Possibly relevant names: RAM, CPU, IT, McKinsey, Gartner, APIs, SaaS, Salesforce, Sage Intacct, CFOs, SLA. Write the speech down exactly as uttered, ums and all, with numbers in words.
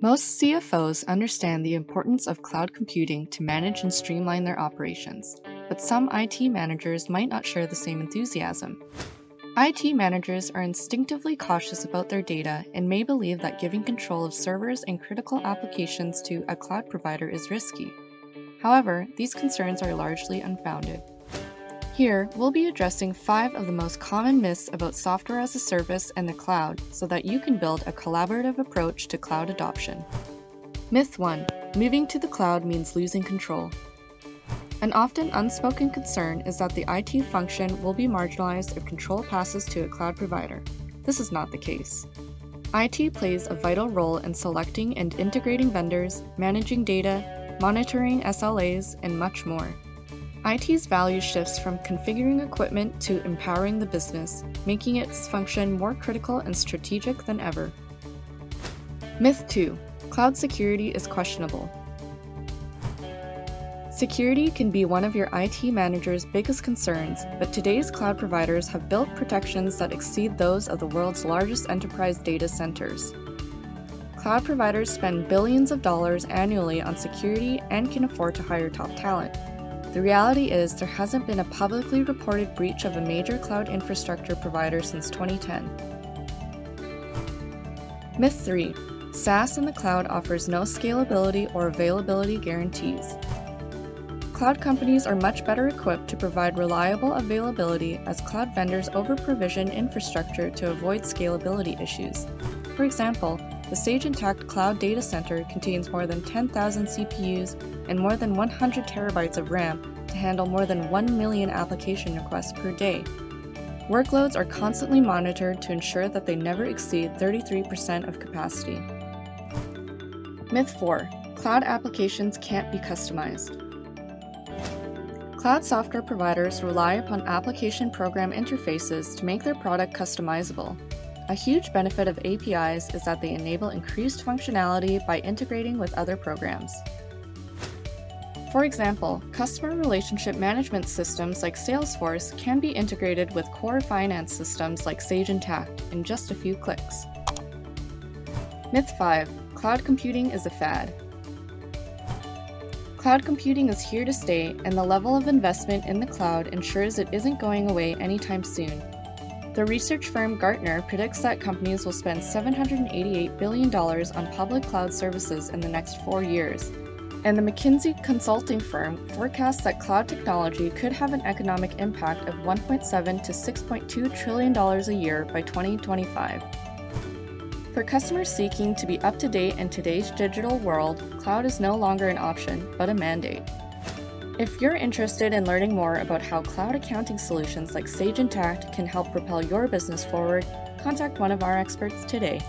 Most C F Os understand the importance of cloud computing to manage and streamline their operations, but some I T managers might not share the same enthusiasm. I T managers are instinctively cautious about their data and may believe that giving control of servers and critical applications to a cloud provider is risky. However, these concerns are largely unfounded. Here, we'll be addressing five of the most common myths about software as a service and the cloud so that you can build a collaborative approach to cloud adoption. Myth one. Moving to the cloud means losing control. An often unspoken concern is that the I T function will be marginalized if control passes to a cloud provider. This is not the case. I T plays a vital role in selecting and integrating vendors, managing data, monitoring S L As, and much more. I T's value shifts from configuring equipment to empowering the business, making its function more critical and strategic than ever. Myth two. Cloud security is questionable. Security can be one of your I T manager's biggest concerns, but today's cloud providers have built protections that exceed those of the world's largest enterprise data centers. Cloud providers spend billions of dollars annually on security and can afford to hire top talent. The reality is there hasn't been a publicly reported breach of a major cloud infrastructure provider since twenty ten. Myth three. SaaS in the cloud offers no scalability or availability guarantees. Cloud companies are much better equipped to provide reliable availability as cloud vendors over-provision infrastructure to avoid scalability issues. For example, the Sage Intacct Cloud Data Center contains more than ten thousand C P Us and more than one hundred terabytes of RAM to handle more than one million application requests per day. Workloads are constantly monitored to ensure that they never exceed thirty-three percent of capacity. Myth four. Cloud applications can't be customized. Cloud software providers rely upon application program interfaces to make their product customizable. A huge benefit of A P Is is that they enable increased functionality by integrating with other programs. For example, customer relationship management systems like Salesforce can be integrated with core finance systems like Sage Intacct in just a few clicks. Myth five. Cloud computing is a fad. Cloud computing is here to stay, and the level of investment in the cloud ensures it isn't going away anytime soon. The research firm Gartner predicts that companies will spend seven hundred eighty-eight billion dollars on public cloud services in the next four years, and the McKinsey consulting firm forecasts that cloud technology could have an economic impact of one point seven to six point two trillion dollars a year by twenty twenty-five. For customers seeking to be up to date in today's digital world, cloud is no longer an option, but a mandate. If you're interested in learning more about how cloud accounting solutions like Sage Intacct can help propel your business forward, contact one of our experts today.